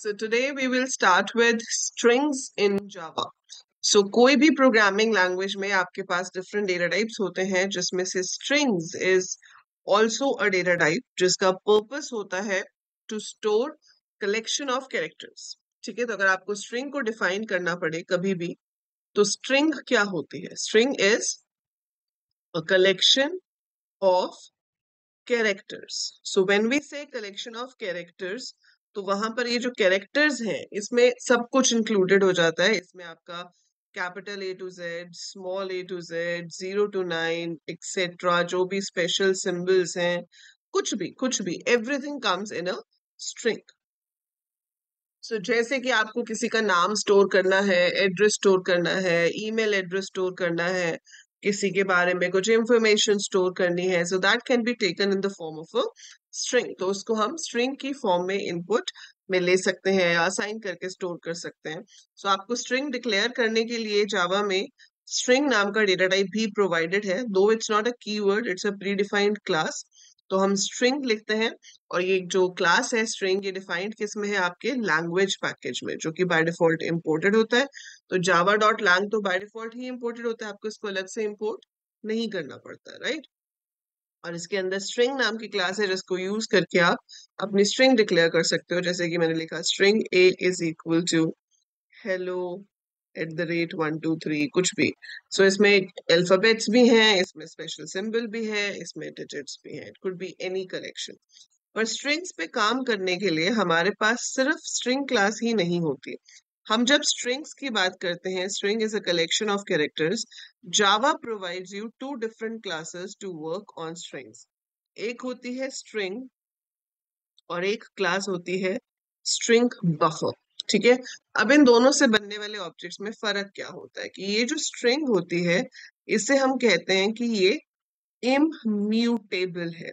So today we will start with strings in Java. So कोई भी programming language में आपके पास different data types होते हैं जिसमें से strings is also a data type जिसका purpose होता है to store collection of characters. ठीक है, तो अगर आपको string को define करना पड़े कभी भी तो string क्या होती है? String is a collection of characters. So when we say collection of characters, तो वहां पर ये जो कैरेक्टर्स हैं इसमें सब कुछ इंक्लूडेड हो जाता है. इसमें आपका capital A to Z, small A to Z, 0 to 9 etcetera, जो भी स्पेशल सिंबल्स हैं, कुछ भी everything comes in a string. So जैसे कि आपको किसी का नाम स्टोर करना है, एड्रेस स्टोर करना है, ईमेल एड्रेस स्टोर करना है, किसी के बारे में कुछ इंफॉर्मेशन स्टोर करनी है, so that can be taken in the form of a string. तो उसको हम स्ट्रिंग की फॉर्म में इनपुट में ले सकते हैं या असाइन करके स्टोर कर सकते हैं. सो आपको स्ट्रिंग डिक्लेयर करने के लिए जावा में स्ट्रिंग नाम का डेटा टाइप भी प्रोवाइडेड है. Though it's not a keyword, it's a predefined class. तो हम स्ट्रिंग लिखते हैं और ये जो क्लास है स्ट्रिंग, ये डिफाइंड किस में है? आपके लैंग्वेज पैकेज में, जो कि बाय डिफॉल्ट इम्पोर्टेड होता है. तो java.lang तो बाय डिफॉल्ट ही इम्पोर्टेड होता है, आपको इसको अलग से इम्पोर्ट नहीं करना पड़ता है, राइट? और इसके अंदर स्ट्रिंग नाम की क्लास है जिसको यूज करके आप अपनी स्ट्रिंग डिक्लेयर कर सकते हो. जैसे कि मैंने लिखा string a is equal to hello @123 कुछ भी. सो इसमें अल्फाबेट्स भी हैं, इसमें स्पेशल सिंबल भी है, इसमें डिजिट्स भी हैं. It could be any collection. पर स्ट्रिंग्स पे काम करने के लिए हमारे पास सिर्फ स्ट्रिंग क्लास ही नहीं होती. हम जब स्ट्रिंग्स की बात करते हैं, string is a collection of characters. Java provides you two different classes to work on strings. एक होती है स्ट्रिंग और एक क्लास होती है स्ट्रिंग बफर. ठीक है, अब इन दोनों से बनने वाले ऑब्जेक्ट्स में फर्क क्या होता है कि ये जो स्ट्रिंग होती है इसे हम कहते हैं कि ये इम्यूटेबल है,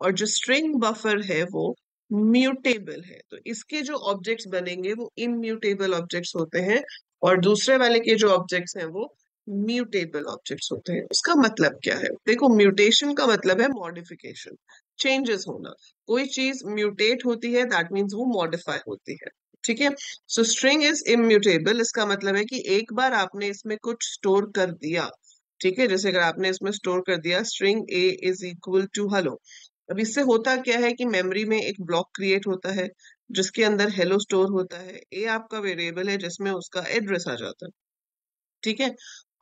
और जो स्ट्रिंग बफर है वो म्यूटेबल है. तो इसके जो ऑब्जेक्ट्स बनेंगे वो इम्यूटेबल ऑब्जेक्ट्स होते हैं और दूसरे वाले के जो ऑब्जेक्ट्स हैं वो म्यूटेबल ऑब्जेक्ट्स होते हैं. उसका मतलब क्या है? देखो, म्यूटेशन का मतलब है मॉडिफिकेशन, चेंजेस होना. कोई चीज म्यूटेट होती है दैट मीन्स वो मॉडिफाई होती है. ठीक है, सो स्ट्रिंग इज इम्यूटेबल. इसका मतलब है कि एक बार आपने इसमें कुछ स्टोर कर दिया, ठीक है, जैसे अगर आपने इसमें स्टोर कर दिया string a is equal to hello. अब इससे होता क्या है कि मेमोरी में एक ब्लॉक क्रिएट होता है जिसके अंदर हेलो स्टोर होता है. ए आपका वेरिएबल है जिसमें उसका एड्रेस आ जाता है. ठीक है,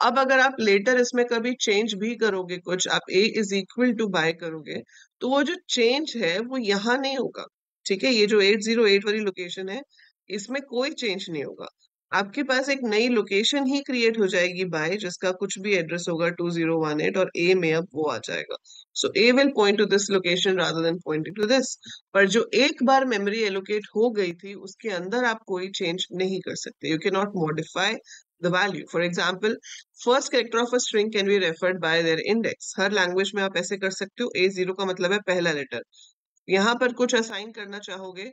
अब अगर आप लेटर इसमें कभी चेंज भी करोगे कुछ, आप ए इज इक्वल टू बाय करोगे, तो वो जो चेंज है वो यहाँ नहीं होगा. ठीक है, ये जो 808 वाली लोकेशन है इसमें कोई चेंज नहीं होगा. आपके पास एक नई लोकेशन ही क्रिएट हो जाएगी बाय, जिसका कुछ भी एड्रेस होगा 2018, और ए में अब वो आ जाएगा. So A will point to this location rather than pointing to this. पर जो एक बार मेमोरी एलोकेट हो गई थी उसके अंदर आप कोई चेंज नहीं कर सकते. You can not modify the value. For example, first character of a string can be referred by their index. हर लैंग्वेज में आप ऐसे कर सकते हो. A0 का मतलब है पहला लेटर. यहाँ पर कुछ असाइन करना चाहोगे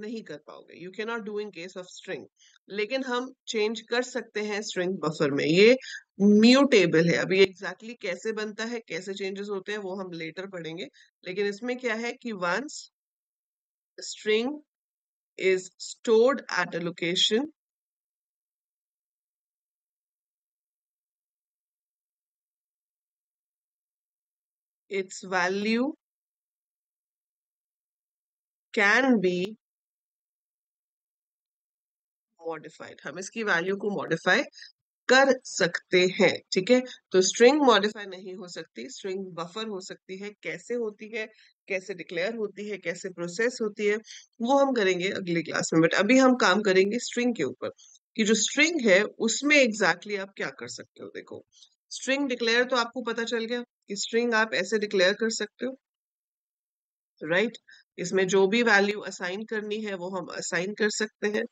नहीं कर पाओगे. You can not do in case of string. लेकिन हम चेंज कर सकते हैं स्ट्रिंग बफर में. ये म्यूटेबल है. अभी एग्जैक्टली कैसे बनता है, कैसे चेंजेस होते हैं, वो हम लेटर पढ़ेंगे. लेकिन इसमें क्या है कि once string is stored at a location, its value can be modified. हम इसकी वैल्यू को मॉडिफाई कर सकते हैं. ठीक है, तो स्ट्रिंग मॉडिफाई नहीं हो सकती, स्ट्रिंग बफर हो सकती है. कैसे होती है, कैसे डिक्लेयर होती है, कैसे प्रोसेस होती है, वो हम करेंगे अगली क्लास में. बट अभी हम काम करेंगे स्ट्रिंग के ऊपर कि जो स्ट्रिंग है उसमें एग्जैक्टली आप क्या कर सकते हो. देखो, स्ट्रिंग डिक्लेयर तो आपको पता चल गया कि स्ट्रिंग आप ऐसे डिक्लेयर कर सकते हो, राइट इसमें जो भी वैल्यू असाइन करनी है वो हम असाइन कर सकते हैं.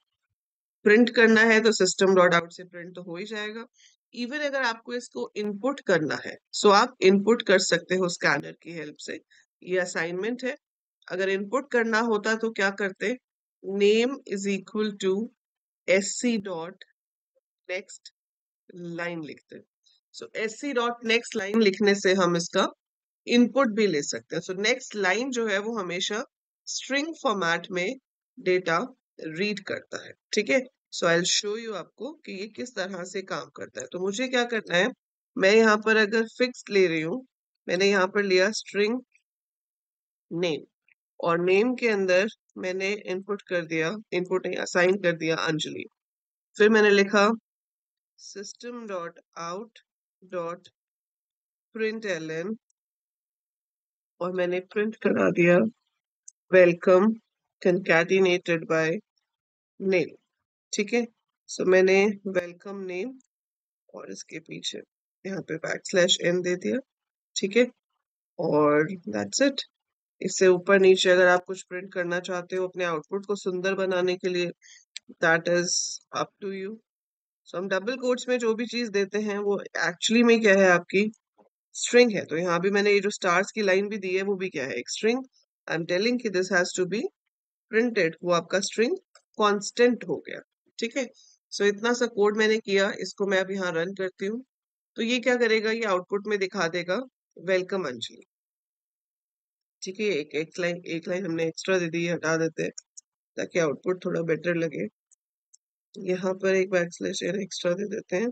प्रिंट करना है तो सिस्टम डॉट आउट से प्रिंट तो हो ही जाएगा. इवन अगर आपको इसको इनपुट करना है सो आप इनपुट कर सकते हो स्कैनर की हेल्प से. ये असाइनमेंट है. अगर इनपुट करना होता तो क्या करते, name is equal to sc dot next line लिखते. So sc dot next line लिखने से हम इसका इनपुट भी ले सकते हैं. सो नेक्स्ट लाइन जो है वो हमेशा स्ट्रिंग फॉर्मेट में डेटा रीड करता है। ठीक है, so I will show you आपको कि ये किस तरह से काम करता है। तो मुझे क्या करना है, मैं यहाँ पर अगर फिक्स ले रही हूँ, मैंने यहाँ पर लिया स्ट्रिंग नेम और नेम के अंदर मैंने इनपुट कर दिया, इनपुट नहीं असाइन कर दिया अंजलि। फिर मैंने लिखा system dot out dot println और मैंने प्रिंट करा दिया वेलकम कंकैटिनेटेड बाय नेम। ठीक है, सो मैंने वेलकम नेम और इसके पीछे यहाँ पे \n दे दिया। ठीक है, और दैट्स इट। इससे ऊपर नीचे अगर आप कुछ प्रिंट करना चाहते हो अपने आउटपुट को सुंदर बनाने के लिए, that is up to you. So हम डबल कोट्स में जो भी चीज देते हैं वो एक्चुअली में क्या है, आपकी स्ट्रिंग है। तो यहाँ भी मैंने ये जो स्टार्स की लाइन भी दी है वो भी क्या है, एक स्ट्रिंग। आई एम टेलिंग कि this has to be printed, वो आपका स्ट्रिंग कांस्टेंट हो गया। ठीक है, सो इतना सा कोड मैंने किया, इसको मैं अब यहाँ रन करती हूँ। तो ये क्या करेगा, ये आउटपुट में दिखा देगा वेलकम अंजलि। ठीक है, एक लाइन हमने एक्स्ट्रा दे दी, हटा देते हैं ताकि आउटपुट थोड़ा बेटर लगे। यहाँ पर एक \n एक्स्ट्रा दे देते हैं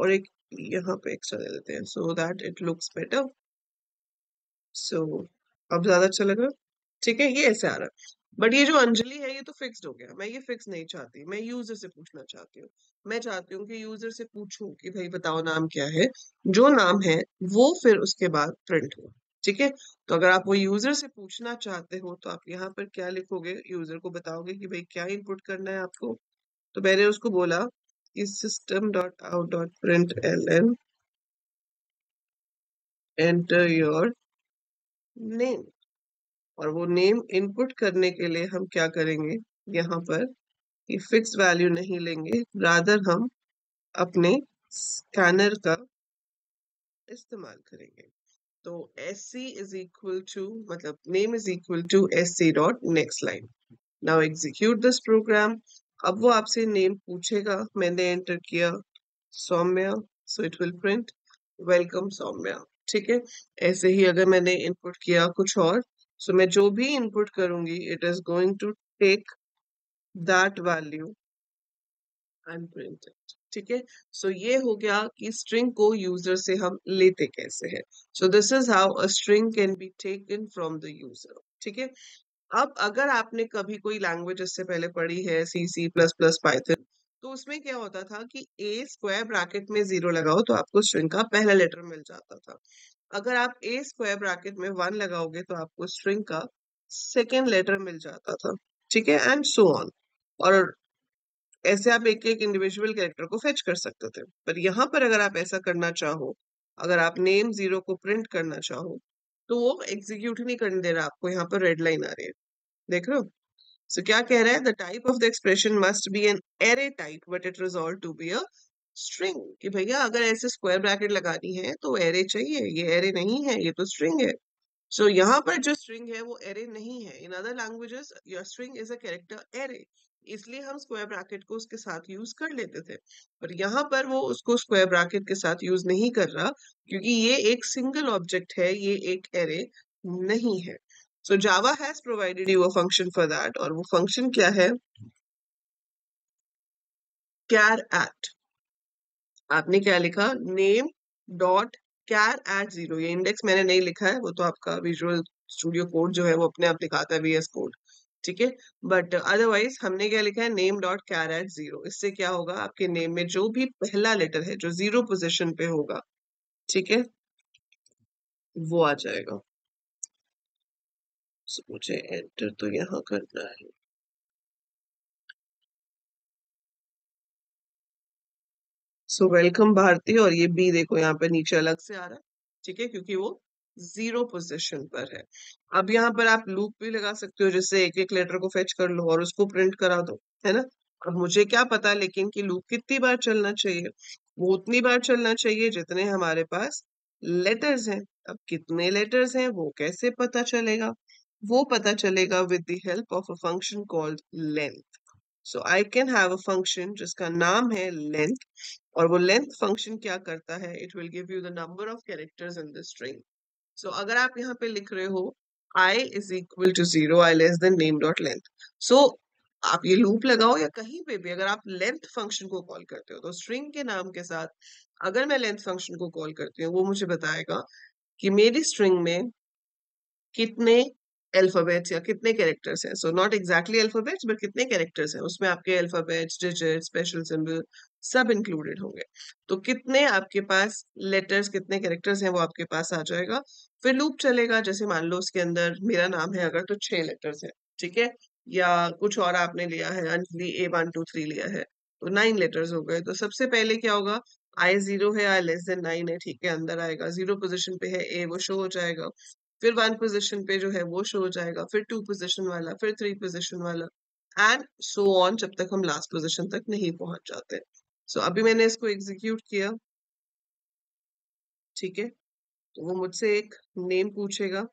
और एक यहाँ पे एक्स्ट्रा दे देते हैं, so that it looks better. So अब ज्यादा अच्छा लगा। ठीक है, ये ऐसे आ रहा है, बट ये जो अंजलि है ये तो फिक्स्ड हो गया। मैं ये फिक्स नहीं चाहती, मैं यूजर से पूछना चाहती हूँ। मैं चाहती हूँ कि यूजर से पूछूं कि भाई बताओ नाम क्या है, जो नाम है वो फिर उसके बाद प्रिंट हो। ठीक है, तो अगर आप वो यूजर से पूछना चाहते हो तो आप यहाँ पर क्या लिखोगे, यूजर को बताओगे कि भाई क्या इनपुट करना है आपको। तो मैंने उसको बोला कि system dot out dot println enter your name, और वो नेम इनपुट करने के लिए हम क्या करेंगे यहाँ पर, ये फिक्स वैल्यू नहीं लेंगे, रादर हम अपने स्कैनर का इस्तेमाल करेंगे। तो sc = मतलब name = sc.nextLine। Now execute this program. अब वो आपसे नेम पूछेगा, मैंने एंटर किया Saumya, so it will print welcome Saumya. ठीक है, ऐसे ही अगर मैंने इनपुट किया कुछ और, सो मैं जो भी इनपुट करूंगी it is going to take that value and print it. ठीक है, सो ये हो गया कि स्ट्रिंग को यूजर से हम लेते कैसे हैं। So this is how a string can be taken from the user. ठीक है, अब अगर आपने कभी कोई लैंग्वेज इससे पहले पढ़ी है, C++, पाइथन, तो उसमें क्या होता था कि a स्क्वायर ब्रैकेट में 0 लगाओ तो आपको स्ट्रिंग का पहला लेटर मिल जाता था। अगर आप a स्क्वायर ब्रैकेट में 1 लगाओगे तो आपको स्ट्रिंग का सेकेंड लेटर मिल जाता था। ठीक है, एंड सो ऑन, और ऐसे आप एक एक इंडिविजुअल कैरेक्टर को फेच कर सकते थे। पर यहाँ पर अगर आप ऐसा करना चाहो, अगर आप नेम 0 को प्रिंट करना चाहो, तो वो एग्जीक्यूट नहीं करने दे रहा आपको। यहाँ पर रेड लाइन आ रही है, देख रहे हो। सो क्या कह रहा है, the type of the expression must be an array type but it resolve to be a string. कि भैया अगर ऐसे स्क्वायर ब्रैकेट लगानी है तो एरे चाहिए, ये एरे नहीं है, ये तो स्ट्रिंग है। सो यहाँ पर जो स्ट्रिंग है वो एरे नहीं है। In other languages your string is a character array, इसलिए हम स्क्वायर ब्रैकेट को उसके साथ यूज कर लेते थे। पर यहाँ पर वो उसको स्क्वायर ब्रैकेट के साथ यूज नहीं कर रहा, क्योंकि ये एक सिंगल ऑब्जेक्ट है, ये एक एरे नहीं है। So Java has provided you a function for that, और वो फंक्शन क्या है, कैर एट। आपने क्या लिखा, नेम डॉट कैर एट 0। ये इंडेक्स मैंने नहीं लिखा है, वो तो आपका विजुअल स्टूडियो कोड जो है वो अपने आप दिखाता है, VS कोड। ठीक है, बट अदरवाइज हमने क्या लिखा है, नेम डॉट कैर एट 0। इससे क्या होगा, आपके नेम में जो भी पहला लेटर है जो 0 पोजीशन पे होगा, ठीक है, वो आ जाएगा। सो मुझे एंटर तो यहाँ करना है। सो वेलकम भारती, और ये बी देखो यहाँ पे नीचे अलग से आ रहा है। ठीक है, क्योंकि वो 0 पोजीशन पर है। अब यहाँ पर आप लूप भी लगा सकते हो, जिससे एक एक लेटर को फेच कर लो और उसको प्रिंट करा दो, है ना। अब मुझे क्या पता लेकिन कि लूप कितनी बार चलना चाहिए, वो उतनी बार चलना चाहिए जितने हमारे पास लेटर्स हैं। अब कितने लेटर्स हैं वो कैसे पता चलेगा, वो पता चलेगा with the help of a function called length. So I can have a function जिसका नाम है लेंथ, और वो लेंथ फंक्शन क्या करता है, it will give you the number of characters in the string. So अगर आप यहाँ पे लिख रहे हो i = 0, i < name dot length. So आप ये लूप लगाओ या कहीं पे भी अगर आप लेंथ फंक्शन को कॉल करते हो तो स्ट्रिंग के नाम के साथ अगर मैं लेंथ फंक्शन को कॉल करती हूँ वो मुझे बताएगा कि मेरी स्ट्रिंग में कितने अल्फाबेट्स या कितने कैरेक्टर्स हैं। So not exactly alphabets but कितने कैरेक्टर्स हैं उसमें, आपके अल्फाबेट्स डिजिट स्पेशल सिंबल सब इंक्लूडेड होंगे। तो कितने आपके पास लेटर्स कितने कैरेक्टर्स हैं वो आपके पास आ जाएगा। फिर लूप चलेगा, जैसे मान लो उसके अंदर मेरा नाम है अगर तो 6 लेटर्स है, ठीक है, या कुछ और आपने लिया है अंजलि A123 लिया है तो 9 लेटर्स हो गए। तो सबसे पहले क्या होगा, I 0 है, I <9 है, ठीक है, अंदर आएगा। 0 पोजिशन पे है A वो शो हो जाएगा, फिर 1 पोजिशन पे जो है वो शो हो जाएगा, फिर 2 पोजिशन वाला, फिर 3 पोजिशन वाला एंड सो ऑन जब तक हम लास्ट पोजिशन तक नहीं पहुंच जाते। सो अभी मैंने इसको एग्जीक्यूट किया, ठीक है, तो वो मुझसे एक नेम पूछेगा।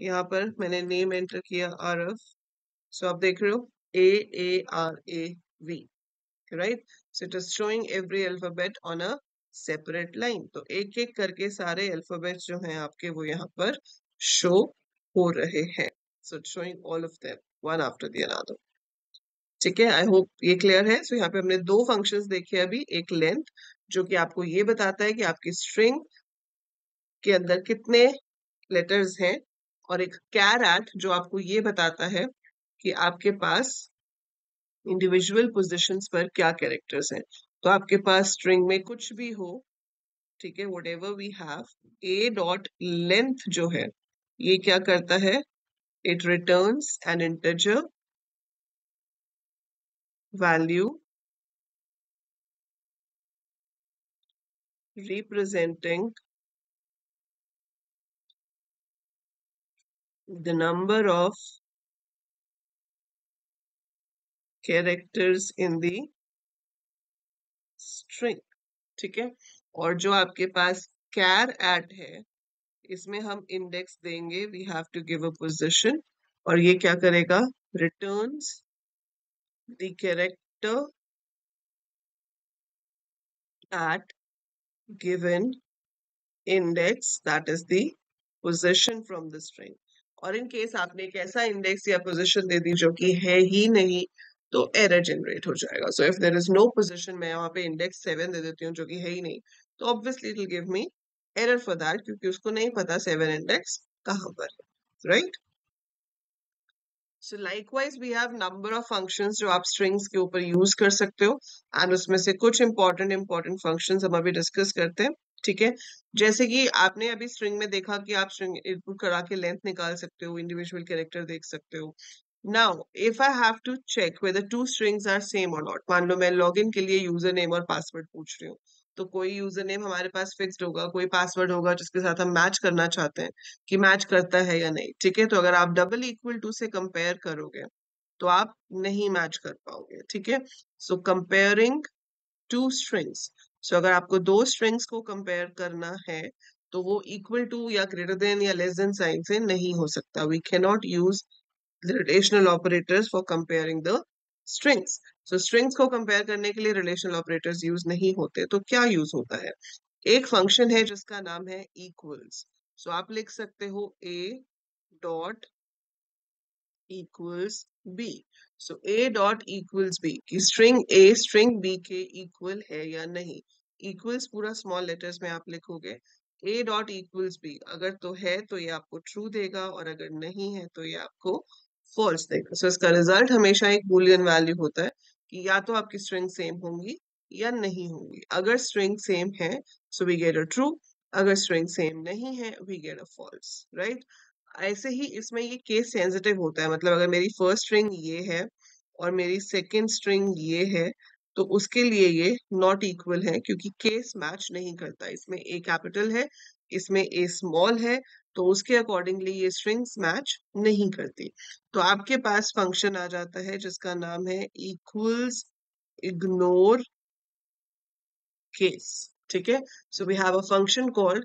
यहाँ पर मैंने नेम एंटर किया आरव। सो आप देख रहे हो AARAV, right. So it is showing every alphabet on a separate line. तो एक एक करके सारे अल्फाबेट्स जो हैं आपके वो यहाँ पर शो हो रहे हैं। So it showing all of them one after the another, ठीक है। आई होप ये क्लियर है। सो यहाँ पे हमने 2 फंक्शंस देखे अभी, एक लेंथ जो कि आपको ये बताता है कि आपकी स्ट्रिंग के अंदर कितने लेटर्स हैं, और एक कैरेट जो आपको ये बताता है कि आपके पास इंडिविजुअल पोजीशंस पर क्या कैरेक्टर्स हैं। तो आपके पास स्ट्रिंग में कुछ भी हो, ठीक है, whatever we have, A dot length जो है ये क्या करता है, it returns an integer value representing the number of characters in the string, ठीक है। और जो आपके पास char at है इसमें हम index देंगे, we have to give a position, और ये क्या करेगा, returns the character at given index, that is the position from the string। और इन केस आपने एक ऐसा इंडेक्स या पोजीशन दे दी जो कि है ही नहीं तो एरर जनरेट हो जाएगा। So if there is no position, मैं यहाँ पे इंडेक्स 7 दे देती हूँ जो कि है ही नहीं, तो obviously it will give me error for that, क्योंकि उसको नहीं पता 7 इंडेक्स कहाँ पर है, right. So likewise we have number of functions जो आप स्ट्रिंग्स के ऊपर यूज कर सकते हो, एंड उसमें से कुछ इंपॉर्टेंट फंक्शंस हम अभी डिस्कस करते हैं, ठीक है। जैसे कि आपने अभी स्ट्रिंग में देखा कि आप स्ट्रिंग इनपुट करा के लेंथ निकाल सकते हो, इंडिविजुअल कैरेक्टर देख सकते हो। Now if I have to check whether two strings are same और नॉट, मान लो मैं लॉगिन के लिए यूजर नेम और पासवर्ड पूछ रही हूँ, तो कोई यूजर नेम हमारे पास फिक्स्ड होगा, कोई पासवर्ड होगा जिसके साथ हम मैच करना चाहते हैं कि मैच करता है या नहीं, ठीक है। तो अगर आप डबल इक्वल टू से कंपेयर करोगे तो आप नहीं मैच कर पाओगे, ठीक है। So comparing two strings, so अगर आपको 2 स्ट्रिंग्स को कंपेयर करना है तो वो इक्वल टू या ग्रेटर देन या लेस देन साइन से नहीं हो सकता। We can not use relational operators for comparing the strings. So strings को कंपेयर करने के लिए रिलेशनल ऑपरेटर्स यूज नहीं होते। तो क्या यूज होता है, एक फंक्शन है जिसका नाम है इक्वल्स। सो आप लिख सकते हो a dot equals b। So a dot equals b की स्ट्रिंग a स्ट्रिंग b के इक्वल है या नहीं। इक्वल्स पूरा स्मॉल लेटर्स में आप लिखोगे। a डॉट इक्वल्स b अगर तो है तो ये आपको ट्रू देगा, और अगर नहीं है तो ये आपको फॉल्स देगा। सो इसका रिजल्ट हमेशा एक बूलियन वैल्यू होता है कि या तो आपकी स्ट्रिंग सेम होंगी या नहीं होंगी। अगर स्ट्रिंग सेम है so we get a true, अगर स्ट्रिंग सेम नहीं है we get a false, right. ऐसे ही इसमें ये केस सेंसिटिव होता है, मतलब अगर मेरी फर्स्ट स्ट्रिंग ये है और मेरी सेकंड स्ट्रिंग ये है तो उसके लिए ये नॉट इक्वल है, क्योंकि केस मैच नहीं करता। इसमें ए कैपिटल है, इसमें ए स्मॉल है, तो उसके अकॉर्डिंगली ये स्ट्रिंग्स मैच नहीं करती। तो आपके पास फंक्शन आ जाता है जिसका नाम है इक्वल्स इग्नोर केस, ठीक है। So we have a function called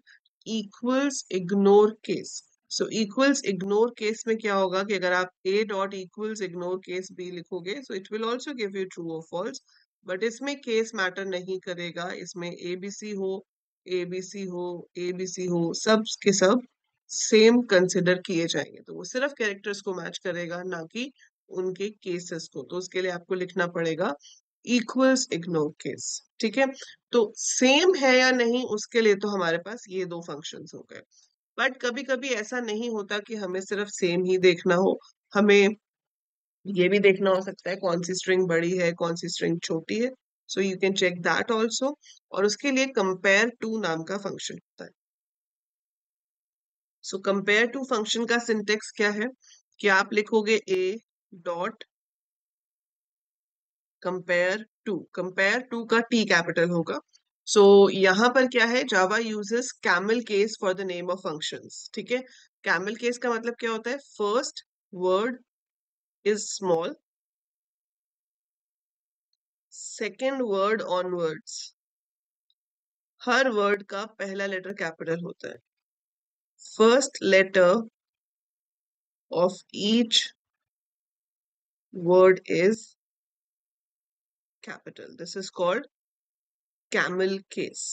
equals ignore case. So equals ignore case में क्या होगा कि अगर आप a dot equals ignore case b लिखोगे so it will also give you true और फॉल्स, बट इसमें केस मैटर नहीं करेगा। इसमें a b c हो सब के सब सेम कंसिडर किए जाएंगे। तो वो सिर्फ कैरेक्टर्स को मैच करेगा, ना कि उनके केसेस को, तो उसके लिए आपको लिखना पड़ेगा इक्वल्स इग्नोर केस। ठीक है, तो सेम है या नहीं उसके लिए तो हमारे पास ये दो फंक्शंस हो गए। बट कभी कभी ऐसा नहीं होता कि हमें सिर्फ सेम ही देखना हो, हमें ये भी देखना हो सकता है कौन सी स्ट्रिंग बड़ी है कौन सी स्ट्रिंग छोटी है। So you can check that also, और उसके लिए कंपेयर टू नाम का फंक्शन होता है। सो कंपेयर टू फंक्शन का सिंटेक्स क्या है कि आप लिखोगे A dot compare to, compare to का टी कैपिटल होगा। सो यहाँ पर क्या है, जावा uses camel case for the name of functions. ठीक है, कैमल केस का मतलब क्या होता है, first word is small, second word onwards हर word का पहला letter capital होता है, first letter of each word is capital, this is called camel case।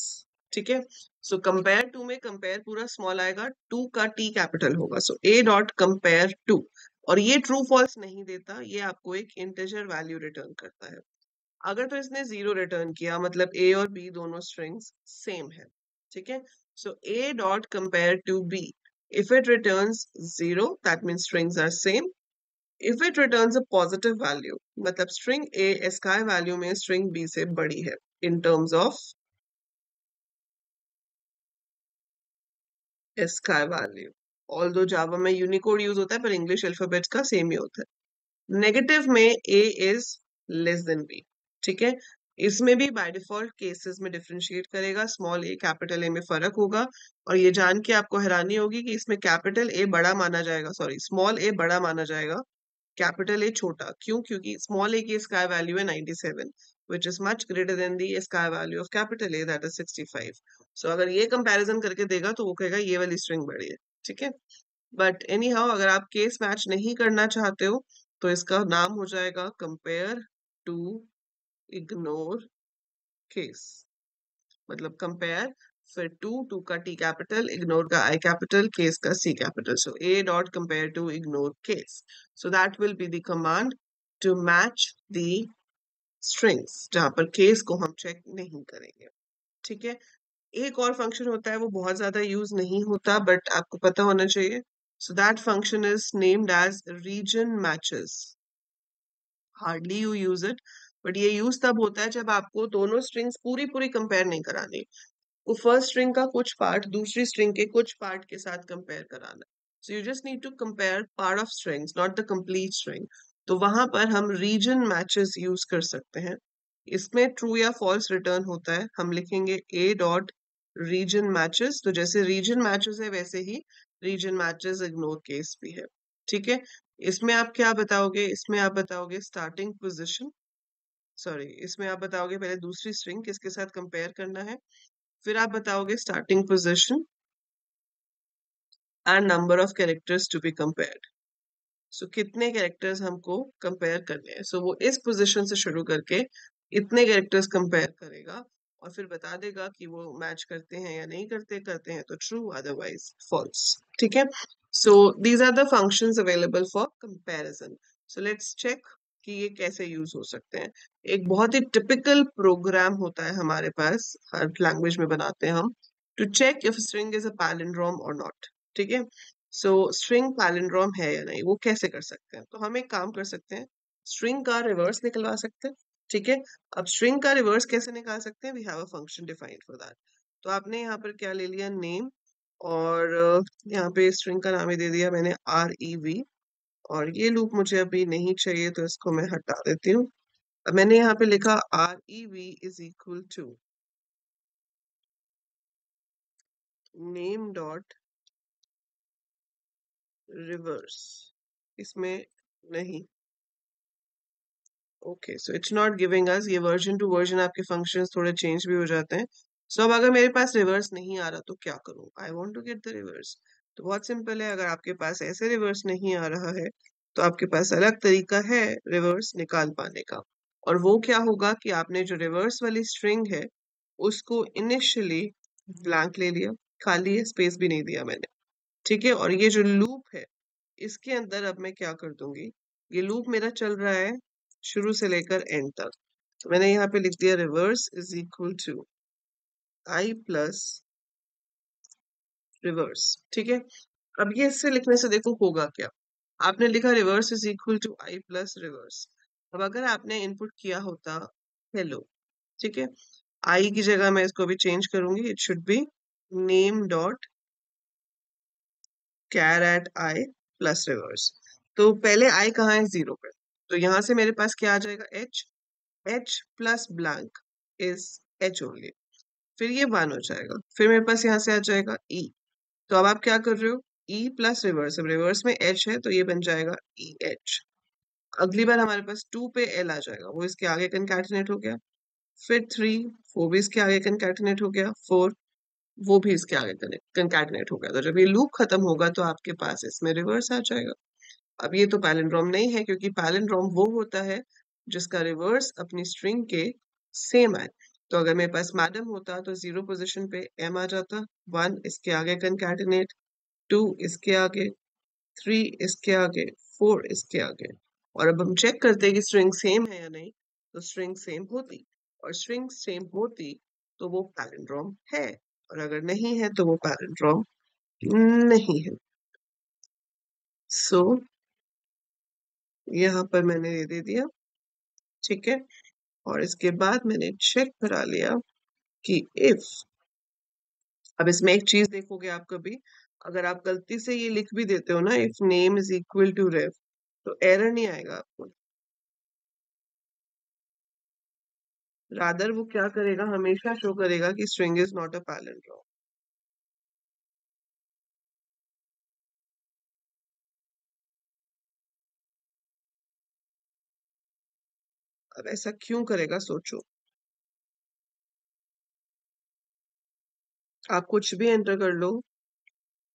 ठीक है, सो कंपेयर टू में कंपेयर पूरा स्मॉल आएगा, टू का टी कैपिटल होगा। So A dot compare to, और ये ट्रू फॉल्स नहीं देता, ये आपको एक इंटीजर वैल्यू रिटर्न करता है। अगर तो इसने जीरो रिटर्न किया मतलब ए और बी दोनों स्ट्रिंग्स सेम है। ठीक है, so A dot compare to B, if it returns zero that means strings are same. If it returns a positive value, मतलब string A ASCII value में string B से बड़ी है in terms of ASCII value. Although जावा में Unicode use होता है पर English alphabet का सेम ही होता है। नेगेटिव में A is less than B. ठीक है, इसमें भी बाय डिफॉल्ट केसेस में डिफरेंशिएट करेगा, स्मॉल ए कैपिटल ए में फर्क होगा। और ये जान के आपको हैरानी होगी कि इसमें कैपिटल ए बड़ा माना जाएगा, सॉरी स्मॉल ए बड़ा माना जाएगा, कैपिटल ए छोटा। क्यों? क्योंकि स्मॉल ए की स्काई वैल्यू है 97 which is much greater than the sky value of capital A that is 65। So अगर ये कंपैरिजन करके देगा तो वो कहेगा ये वाली स्ट्रिंग बड़ी है। ठीक है, बट एनी हाउ अगर आप केस मैच नहीं करना चाहते हो तो इसका नाम हो जाएगा कंपेयर टू इग्नोर केस, मतलब कंपेयर फिर टू, टू का टी कैपिटल, इग्नोर का आई कैपिटल, केस का C capital. So A dot compare to ignore case, so that will be the command to match the strings जहां पर case को हम check नहीं करेंगे। ठीक है, एक और फंक्शन होता है वो बहुत ज्यादा यूज नहीं होता बट आपको पता होना चाहिए। So that function is named as region matches, hardly you use it, but ये यूज तब होता है जब आपको दोनों स्ट्रिंग्स पूरी पूरी कंपेयर नहीं करानी, वो फर्स्ट स्ट्रिंग का कुछ पार्ट दूसरी स्ट्रिंग के कुछ पार्ट के साथ कंपेयर कराना। So you just need to compare part of strings not the complete string. तो वहां पर हम रीजन मैचेस यूज कर सकते हैं। इसमें ट्रू या फॉल्स रिटर्न होता है, हम लिखेंगे ए डॉट रीजन मैचेस, तो जैसे रीजन मैचेस है वैसे ही रीजन मैचेस इग्नोर केस भी है। ठीक है, इसमें आप क्या बताओगे, इसमें आप बताओगे स्टार्टिंग पोजीशन, सॉरी इसमें आप बताओगे पहले दूसरी स्ट्रिंग किसके साथ कंपेयर करना है, फिर आप बताओगे starting position and number of characters to be compared. So कितने कैरेक्टर्स हमको कंपेयर करने हैं। सो वो इस पोजीशन से शुरू करके इतने कैरेक्टर्स कंपेयर करेगा और फिर बता देगा कि वो मैच करते हैं या नहीं करते, करते हैं तो ट्रू अदरवाइज फॉल्स। ठीक है, so these are the functions available for comparison. So let's check कि ये कैसे यूज हो सकते हैं। एक बहुत ही टिपिकल प्रोग्राम होता है हमारे पास, हर लैंग्वेज में बनाते हैं हम, to check if string is a palindrome और नॉट। ठीक है, सो स्ट्रिंग पैलिंड्रोम है या नहीं वो कैसे कर सकते हैं, तो हम एक काम कर सकते हैं, स्ट्रिंग का रिवर्स निकलवा सकते हैं। ठीक है, अब स्ट्रिंग का रिवर्स कैसे निकाल सकते हैं, we have a function defined for that. तो आपने यहाँ पर क्या ले लिया, नेम, और यहाँ पे स्ट्रिंग का नाम ही दे दिया मैंने rev, और ये लूप मुझे अभी नहीं चाहिए तो इसको मैं हटा देती हूँ। अब मैंने यहाँ पे लिखा rev is equal to name dot reverse, इसमें नहीं, okay, so it's not giving us, ये वर्जन टू वर्जन आपके फंक्शंस थोड़े चेंज भी हो जाते हैं। सो अब अगर मेरे पास रिवर्स नहीं आ रहा तो क्या करूं, I want to get the reverse, तो बहुत सिंपल है, अगर आपके पास ऐसे रिवर्स नहीं आ रहा है तो आपके पास अलग तरीका है रिवर्स निकाल पाने का, और वो क्या होगा कि आपने जो रिवर्स वाली स्ट्रिंग है उसको इनिशियली ब्लैंक ले लिया, खाली है, स्पेस भी नहीं दिया मैंने। ठीक है, और ये जो लूप है इसके अंदर अब मैं क्या कर दूंगी, ये लूप मेरा चल रहा है शुरू से लेकर एंड तक। तो मैंने यहाँ पे लिख दिया reverse is equal to I plus reverse. ठीक है, अब ये इससे लिखने से देखो होगा क्या, आपने लिखा reverse is equal to I plus reverse. अब अगर आपने इनपुट किया होता हेलो, ठीक है, आई की जगह मैं इसको भी चेंज करूंगी, it should be name dot char at I plus reverse. तो पहले आई कहाँ है, जीरो पे, तो यहाँ से मेरे पास क्या आ जाएगा, H, H plus blank is H only, फिर ये वन हो जाएगा, फिर मेरे पास यहाँ से आ जाएगा ई। तो अब आप क्या कर रहे हो, ई प्लस रिवर्स, अब रिवर्स में एच है तो ये बन जाएगा ई एच। अगली बार हमारे पास टू पे एल आ जाएगा, वो इसके आगे कंकैटिनेट हो गया, फिर थ्री, वो भी इसके आगे कंकैटिनेट हो गया, फोर, वो भी इसके आगे कंकैटिनेट हो गया। तो जब ये लूप खत्म होगा तो आपके पास इसमें रिवर्स आ जाएगा। अब ये तो पैलिंड्रोम नहीं है, क्योंकि पैलिंड्रोम वो होता है जिसका रिवर्स अपनी स्ट्रिंग के सेम आए। तो अगर मेरे पास मैडम होता तो जीरो पोजीशन पे एम आ जाता, वन इसके आगे कंकैटिनेट, टू इसके आगे, थ्री इसके आगे, फोर इसके आगे। और अब हम चेक करते हैं कि स्ट्रिंग सेम है या नहीं, तो स्ट्रिंग सेम होती, और स्ट्रिंग सेम होती तो वो पैलिंड्रोम है, और अगर नहीं है तो वो पैलिंड्रोम नहीं है। सो यहाँ पर मैंने ये दे दिया, ठीक है, और इसके बाद मैंने चेक करा लिया कि इफ, अब इसमें एक चीज देखोगे आप कभी, अगर आप गलती से ये लिख भी देते हो ना if name is equal to rev, तो एरर नहीं आएगा आपको, रादर वो क्या करेगा, हमेशा शो करेगा कि string is not a palindrome. अब ऐसा क्यों करेगा सोचो, आप कुछ भी एंटर कर लो,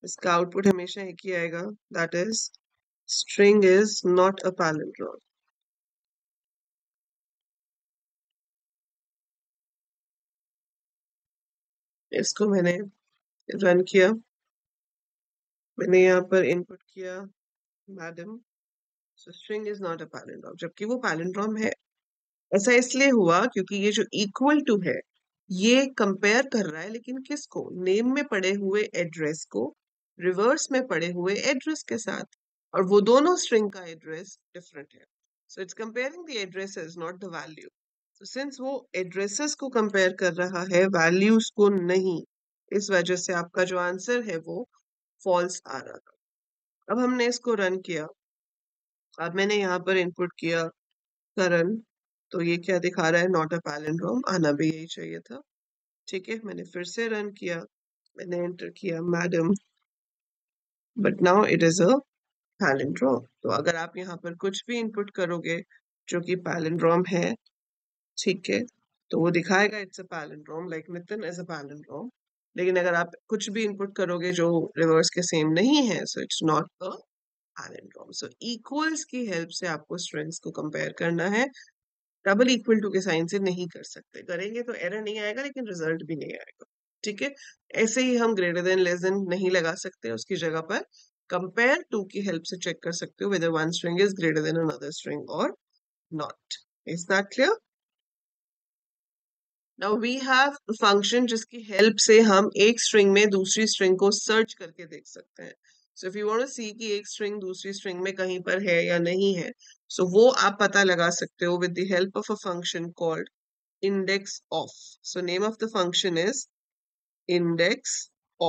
इसका आउटपुट हमेशा एक ही आएगा, that is string is not a palindrome. इसको मैंने रन किया, मैंने यहाँ पर इनपुट किया madam, so string is not a palindrome, जबकि वो पैलिंड्रोम है। ऐसा इसलिए हुआ क्योंकि ये जो इक्वल टू है ये कंपेयर कर रहा है, लेकिन किसको, नेम में पड़े हुए एड्रेस को रिवर्स में पड़े हुए एड्रेस के साथ, और वो दोनों स्ट्रिंग का एड्रेस डिफरेंट है। So it's comparing the addresses not the value. तो सिंस वो एड्रेसेस को कंपेयर कर रहा है, वैल्यूज को नहीं, इस वजह से आपका जो आंसर है वो फॉल्स आ रहा था। अब हमने इसको रन किया, अब मैंने यहाँ पर इनपुट किया करण, तो ये क्या दिखा रहा है, नॉट अ पैलिंड्रोम, आना भी यही चाहिए था, ठीक है। मैंने फिर से रन किया, मैंने एंटर किया madam, but now it is a palindrome. तो अगर आप यहाँ पर कुछ भी इनपुट करोगे जो कि पैलिंड्रोम है, ठीक है, तो वो दिखाएगा it's a palindrome, like Nitin is a palindrome. लेकिन अगर आप कुछ भी इनपुट करोगे जो रिवर्स के सेम नहीं है, so it's not a palindrome. So equals की हेल्प से आपको स्ट्रिंग्स को कंपेयर करना है, डबल इक्वल टू के साइन से नहीं कर सकते, करेंगे तो एरर नहीं आएगा लेकिन रिजल्ट भी नहीं आएगा, ठीक है। ऐसे ही हम ग्रेटर देन लेस देन नहीं लगा सकते, उसकी जगह पर कंपेयर टू की हेल्प से चेक कर सकते हो whether one string is greater than another string और not. Is that clear? Now we have a function जिसकी हेल्प से हम एक स्ट्रिंग में दूसरी स्ट्रिंग को सर्च करके देख सकते हैं। So if you want to see कि एक स्ट्रिंग दूसरी स्ट्रिंग में कहीं पर है या नहीं है, so वो आप पता लगा सकते हो with the help of a function called index of. So name of the function is index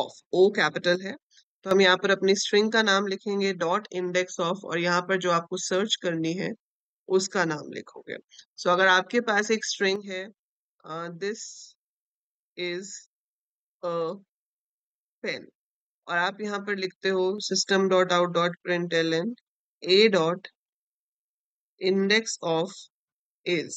of. O capital है, तो हम यहाँ पर अपनी स्ट्रिंग का नाम लिखेंगे dot index of, और यहाँ पर जो आपको सर्च करनी है उसका नाम लिखोगे। So अगर आपके पास एक स्ट्रिंग है this is a pen, और आप यहाँ पर लिखते हो system dot out dot print L N A dot index of is.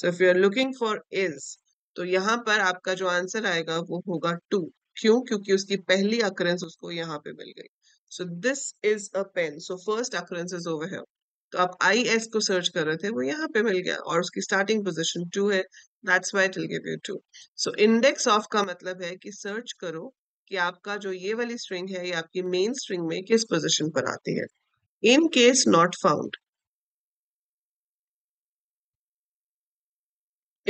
So if you are looking for is, तो यहाँ पर आपका जो आंसर आएगा वो होगा टू। क्यों? क्योंकि उसकी पहली अकरेंस उसको यहाँ पे मिल गई। So this is a pen, so first occurrence is over here, तो आप आई एस को सर्च कर रहे थे वो यहाँ पे मिल गया, और उसकी स्टार्टिंग पोजीशन टू है, that's why it will give you two. So index of का मतलब है कि सर्च करो कि आपका जो ये वाली स्ट्रिंग है ये आपकी मेन स्ट्रिंग में किस पोजीशन पर आती है। In case not found,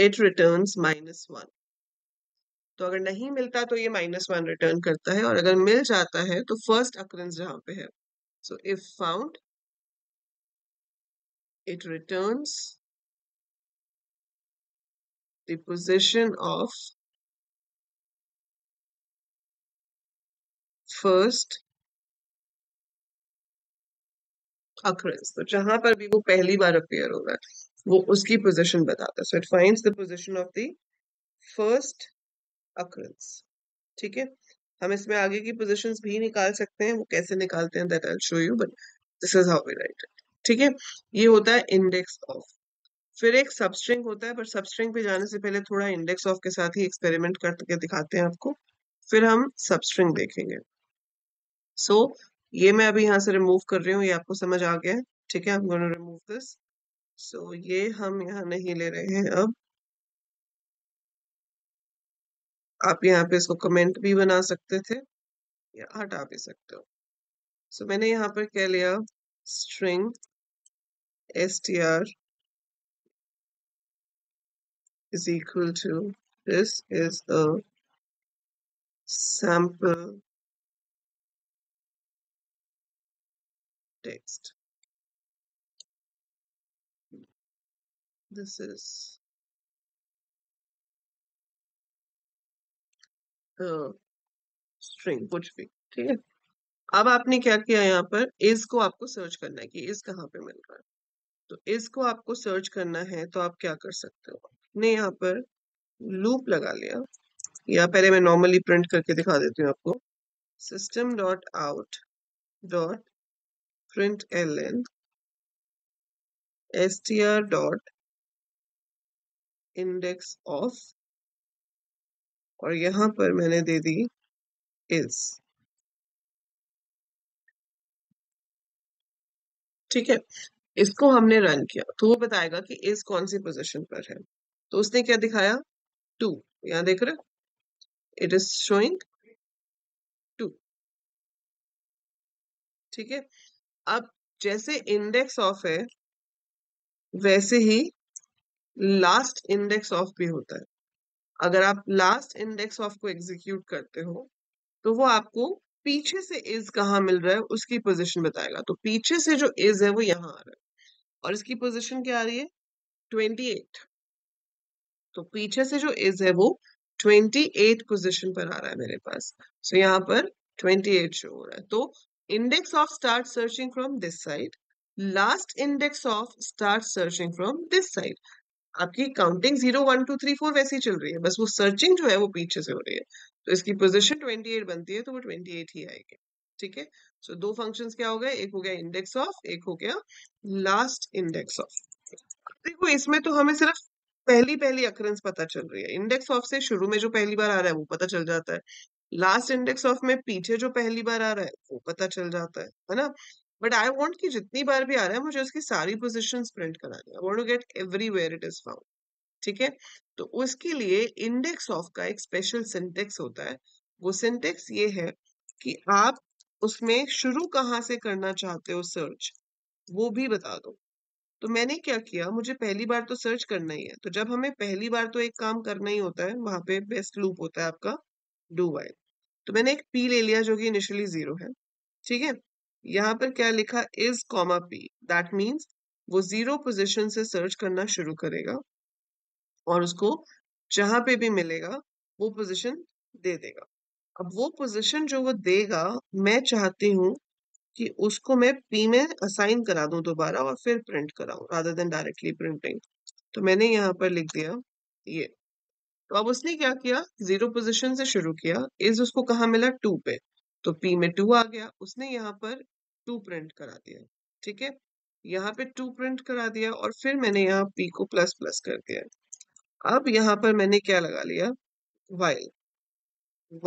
it returns -1। तो अगर नहीं मिलता तो ये -1 रिटर्न करता है, और अगर मिल जाता है तो फर्स्ट अकरेंस जहां पे है। So if found it returns the position of first occurrence, तो जहां पर भी वो पहली बार अपीयर हो रहा है वो उसकी पोजीशन बताता है। So it finds the position of the first occurrence, ठीक है। हम इसमें आगे की पोजीशंस भी निकाल सकते हैं, वो कैसे निकालते हैं that I'll show you, but this is how we write it, ठीक है। ये होता है इंडेक्स ऑफ। फिर एक सबस्ट्रिंग होता है, पर सबस्ट्रिंग पे जाने से पहले थोड़ा इंडेक्स ऑफ के साथ ही एक्सपेरिमेंट करके दिखाते हैं आपको, फिर हम सबस्ट्रिंग देखेंगे। सो ये मैं अभी यहाँ से रिमूव कर रही हूँ, ये आपको समझ आ गया है, ठीक है। I'm going to remove this, so ये हम यहाँ नहीं ले रहे हैं अब। आप यहाँ पे इसको कमेंट भी बना सकते थे या हटा भी सकते हो। सो मैंने यहाँ पर क्या लिया, string str is equal to this is a sample text, this is string, कुछ भी, ठीक है। अब आपने क्या किया, यहाँ पर इस को आपको सर्च करना है कि इस कहाँ पे मिल रहा है, तो इस को आपको सर्च करना है। तो आप क्या कर सकते हो, आपने यहाँ पर लूप लगा लिया, या पहले मैं नॉर्मली प्रिंट करके दिखा देती हूँ आपको। System dot out dot print LN STR dot index of, और यहाँ पर मैंने दे दी इज, ठीक है। इसको हमने रन किया तो वो बताएगा कि इज कौन सी पोजीशन पर है। तो उसने क्या दिखाया, 2, यहाँ देख रहे, इट इज शोइंग 2, ठीक है। अब जैसे इंडेक्स ऑफ है वैसे ही लास्ट इंडेक्स ऑफ भी होता है। अगर आप लास्ट इंडेक्स ऑफ को एग्जीक्यूट करते हो तो वो आपको पीछे से इज कहाँ मिल रहा है उसकी पोजीशन बताएगा। तो पीछे से जो इज है वो यहाँ आ रहा है, और इसकी पोजीशन क्या आ रही है, 28। तो पीछे से जो इज है वो 28 पोजीशन पर आ रहा है मेरे पास। सो यहाँ पर 28 शो हो रहा है। तो index of start searching from this side, last index of start searching from this side. आपकी काउंटिंग 0 1 2 3 4 वैसे ही चल रही है, बस वो सर्चिंग जो है वो पीछे से हो रही है। तो इसकी पोजीशन 28 बनती है, तो वो 28 ही आएगी, ठीक है। सो दो फंक्शंस क्या हो गए, एक हो गया इंडेक्स ऑफ, एक हो गया लास्ट इंडेक्स ऑफ। देखो इसमें तो हमें सिर्फ पहली पहली अकरेंस पता चल रही है। इंडेक्स ऑफ से शुरू में जो पहली बार आ रहा है वो पता चल जाता है, लास्ट इंडेक्स ऑफ में पीछे जो पहली बार आ रहा है वो पता चल जाता है ना। बट आई वॉन्ट कि जितनी बार भी आ रहा है मुझे उसकी सारी पोजीशंस प्रिंट करानी है, I want to get everywhere it is found, ठीक है। तो उसके लिए इंडेक्स ऑफ का एक स्पेशल सिंटेक्स होता है। वो सिंटेक्स ये है कि आप उसमें शुरू कहाँ से करना चाहते हो सर्च, वो भी बता दो। तो मैंने क्या किया, मुझे पहली बार तो सर्च करना ही है, तो जब हमें पहली बार तो एक काम करना ही होता है, वहां पे बेस्ट लूप होता है आपका डू वाइल। तो मैंने एक p ले लिया जो कि इनिशियली 0 है, ठीक है। यहाँ पर क्या लिखा, is comma P, that means वो 0 पोजीशन से सर्च करना शुरू करेगा और उसको जहां पे भी मिलेगा वो पोजीशन दे देगा। अब वो पोजीशन जो वो देगा, मैं चाहती हूँ कि उसको मैं पी में असाइन करा दूं दोबारा और फिर प्रिंट कराऊं रादर देन डायरेक्टली प्रिंटिंग। तो मैंने यहाँ पर लिख दिया ये। तो अब उसने क्या किया, 0 पोजीशन से शुरू किया, इज उसको कहाँ मिला, 2 पे, तो पी में 2 आ गया। उसने यहाँ पर 2 प्रिंट करा दिया, ठीक है, यहाँ पे 2 प्रिंट करा दिया, और फिर मैंने यहाँ p को ++ कर दिया। अब यहाँ पर मैंने क्या लगा लिया,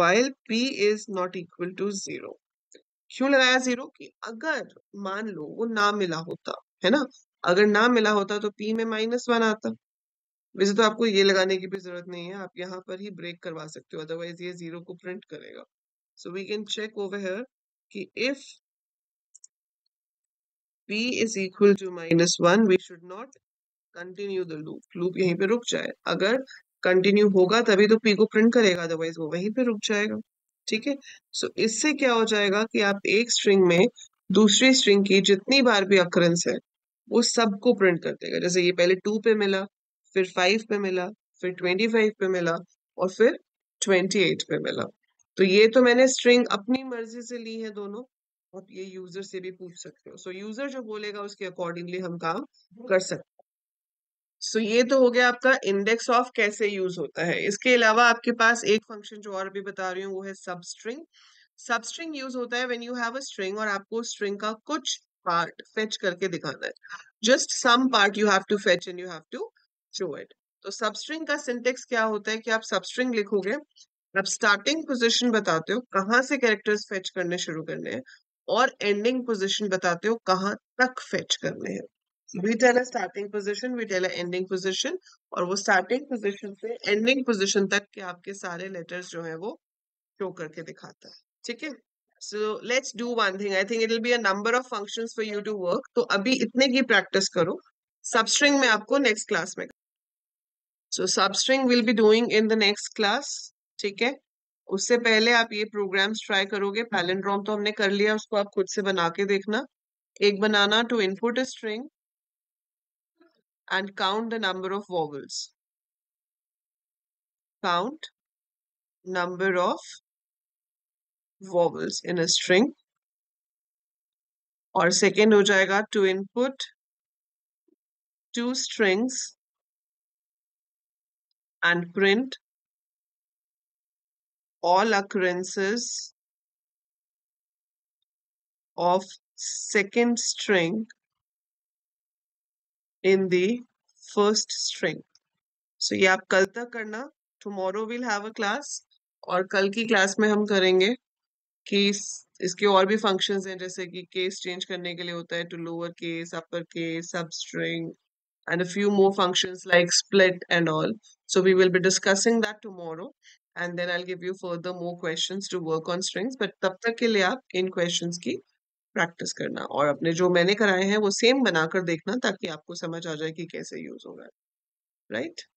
while p is not equal to 0। क्यों लगाया 0, कि अगर मान लो वो ना मिला होता, है ना, अगर ना मिला होता तो p में -1 आता। वैसे तो आपको ये लगाने की भी जरूरत नहीं है, आप यहाँ पर ही ब्रेक करवा सकते हो, अदरवाइज ये 0 को प्रिंट करेगा। So we can check over here कि if P is equal to -1, we should not continue the loop, loop यहीं पे रुक जाए। अगर कंटिन्यू होगा तभी तो पी को प्रिंट करेगा, अदरवाइज वो वहीं पे रुक जाएगा। ठीक है, सो इससे क्या हो जाएगा कि आप एक स्ट्रिंग में दूसरी स्ट्रिंग की जितनी बार भी अक्रेंस है वो सबको प्रिंट कर देगा। जैसे ये पहले 2 पे मिला, फिर 5 पे मिला, फिर 25 पे मिला और फिर 28 पे मिला। तो ये तो मैंने स्ट्रिंग अपनी मर्जी से ली है दोनों, और ये यूजर से भी पूछ सकते हो। सो यूजर जो बोलेगा उसके अकॉर्डिंगली हम काम कर सकते हैं। सो ये तो हो गया आपका इंडेक्स ऑफ कैसे यूज होता है। इसके अलावा आपके पास एक फंक्शन जो और भी बता रही हूँ वो है सबस्ट्रिंग। सबस्ट्रिंग यूज होता है when you have a string और आपको स्ट्रिंग का कुछ पार्ट फेच करके दिखाना है। Just some part you have to fetch and you have to show it. तो सबस्ट्रिंग का सिंटेक्स क्या होता है कि आप सबस्ट्रिंग लिखोगे, आप स्टार्टिंग पोजीशन बताते हो कहाँ से कैरेक्टर्स फेच करने शुरू करने हैं और एंडिंग पोजीशन बताते हो कहाँ तक फेच करने हैं। We tell a starting position, we tell a ending position, और वो स्टार्टिंग पोजीशन से एंडिंग पोजीशन तक के आपके सारे लेटर्स जो है वो शो करके दिखाता है। ठीक है, so let's do one thing, I think it will be a number of functions for you to work. तो अभी इतने की प्रैक्टिस करो, सबस्ट्रिंग में आपको नेक्स्ट क्लास में। So substring will be doing in the next class. ठीक है, उससे पहले आप ये प्रोग्राम्स ट्राई करोगे। पैलिंड्रोम तो हमने कर लिया, उसको आप खुद से बना के देखना। एक बनाना to input string and count the number of vowels. Count number of vowels in a string. और second हो जाएगा to input two strings and print all occurrences of second string in the first string. So ये आप कल तक करना। Tomorrow we'll have a class और कल की क्लास में हम करेंगे कि इसके और भी फंक्शंस हैं, जैसे कि केस चेंज करने के लिए होता है to lower case, upper case, substring and a few more functions like split and all. So we will be discussing that tomorrow and then I'll give you further more questions to work on strings. But तब तक के लिए आप इन questions की practice करना और अपने जो मैंने कराए हैं वो सेम बनाकर देखना ताकि आपको समझ आ जाए कि कैसे यूज होगा, राइट?